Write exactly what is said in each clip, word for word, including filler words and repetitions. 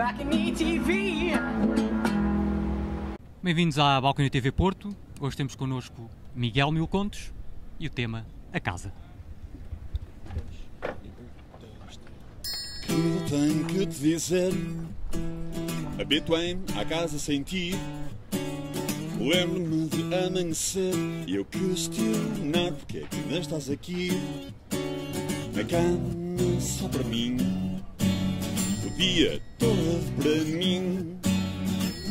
Balcony T V. Bem-vindos à Balcony T V Porto. Hoje temos connosco Miguel Milcontos e o tema A Casa. Querida, tenho que te dizer, habituei-me à casa sem ti. Lembro-me de amanhecer e eu questionar porque é que ainda estás aqui. A cama só para mim, o dia todo para mim.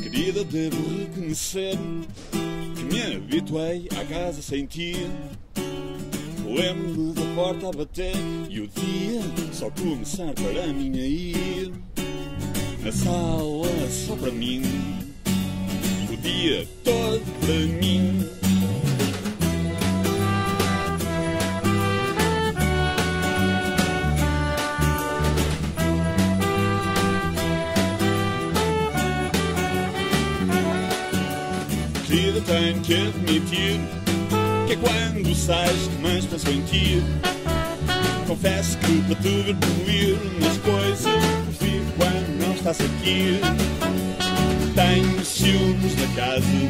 Querida, devo reconhecer que me habituei à casa sem ti. Lembro-me da porta a bater e o dia só começar para mim a ir. A sala só para mim, o dia todo para mim. Querida, tenho que admitir que é quando sais que mais penso em ti. Confesso que para te ver doer nas coisas prefiro quando não estás aqui. Tenho ciúmes da casa,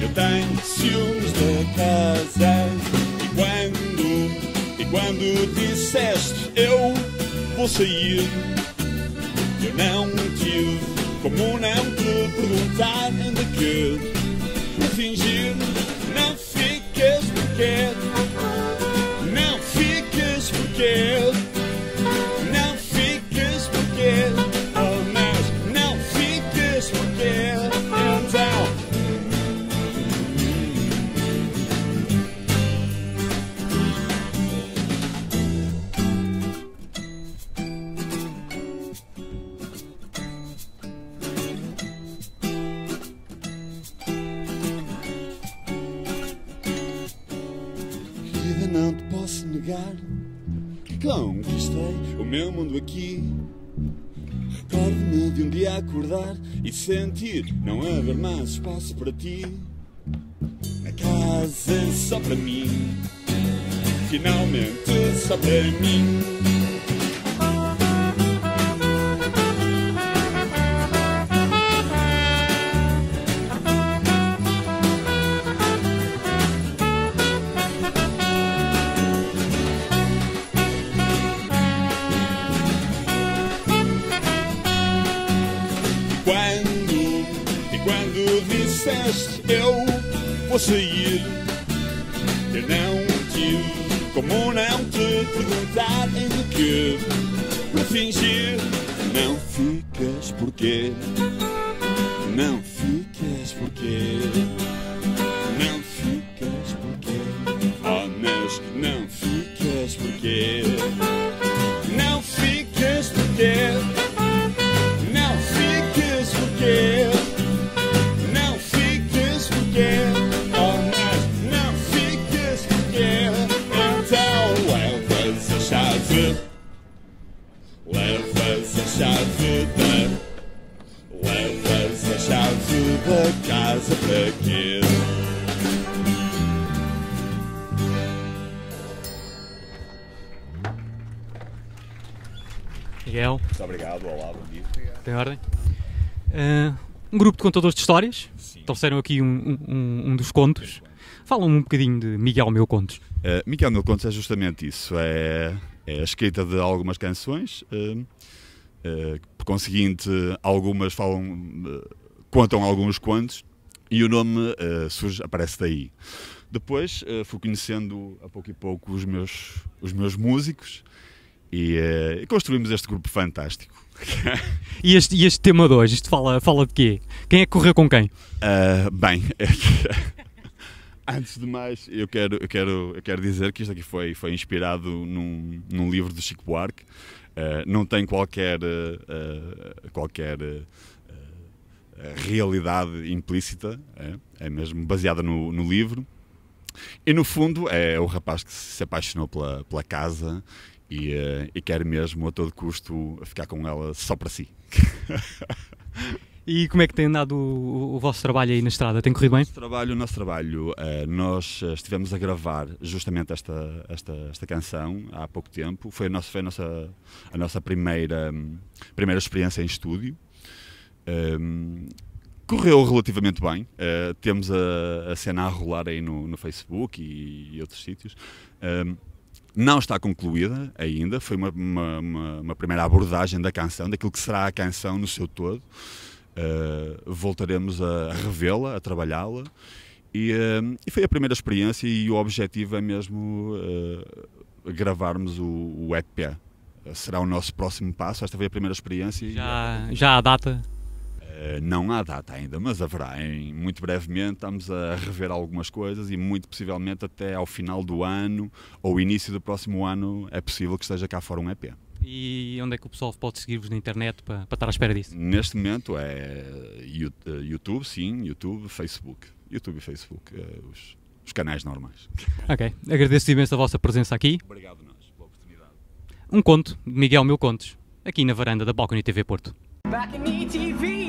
eu tenho ciúmes da casa. E quando, e quando disseste eu vou sair, eu não tive como não te perguntar ainda que por fingir. Não ficas porque, não ficas porque, não ficas porque, oh, mas não ficas porque, não te posso negar que conquistei o meu mundo aqui. Recordo-me de um dia acordar e sentir não haver mais espaço para ti. A casa só para mim, finalmente só para mim. Quando, e quando disseste eu vou sair, eu não tive como não te perguntar ainda que por fingir. Não ficas porque, não ficas porque, não ficas porque, oh, mas não ficas porque, não ficas porque. Levas a chave da, levas a chave da casa para quê? Miguel. Muito obrigado, olá, bom dia. Obrigado. Tem ordem? Uh, um grupo de contadores de histórias. Sim. Trouxeram aqui um, um, um dos contos. Falam um bocadinho de Miguel Milcontos. Uh, Miguel Milcontos é justamente isso, é... é a escrita de algumas canções, uh, uh, por conseguinte, algumas falam, uh, contam alguns contos e o nome uh, surge, aparece daí. Depois uh, fui conhecendo a pouco e pouco os meus, os meus músicos e, uh, e construímos este grupo fantástico. E, este, e este tema de hoje, isto fala, fala de quê? Quem é que correu com quem? Uh, bem... Antes de mais, eu quero, eu, quero, eu quero dizer que isto aqui foi, foi inspirado num, num livro do Chico Buarque. Uh, não tem qualquer, uh, qualquer uh, realidade implícita, é, é mesmo baseada no, no livro. E no fundo é o rapaz que se apaixonou pela, pela casa e, uh, e quer mesmo a todo custo ficar com ela só para si. E como é que tem andado o, o vosso trabalho aí na estrada? Tem corrido bem? O nosso trabalho, o nosso trabalho uh, nós estivemos a gravar justamente esta, esta, esta canção há pouco tempo. Foi a nossa, foi a nossa, a nossa primeira, primeira experiência em estúdio. Um, Correu relativamente bem, uh, temos a, a cena a rolar aí no, no Facebook e, e outros sítios. Um, não está concluída ainda, foi uma, uma, uma primeira abordagem da canção, daquilo que será a canção no seu todo. Uh, voltaremos a revê-la, a trabalhá-la e, uh, e foi a primeira experiência e o objetivo é mesmo uh, gravarmos o, o E P. Será o nosso próximo passo, esta foi a primeira experiência. Já, e... já há data? Não há data ainda, mas haverá em, muito brevemente, estamos a rever algumas coisas e muito possivelmente até ao final do ano ou início do próximo ano é possível que esteja cá fora um E P. E onde é que o pessoal pode seguir-vos na internet para, para estar à espera disso? Neste momento é YouTube, sim, YouTube, Facebook, YouTube e Facebook, os, os canais normais. Ok, agradeço imenso a vossa presença aqui. Obrigado a nós pela oportunidade. Um conto de Miguel Milcontos, aqui na varanda da Balcony T V Porto. Balcony T V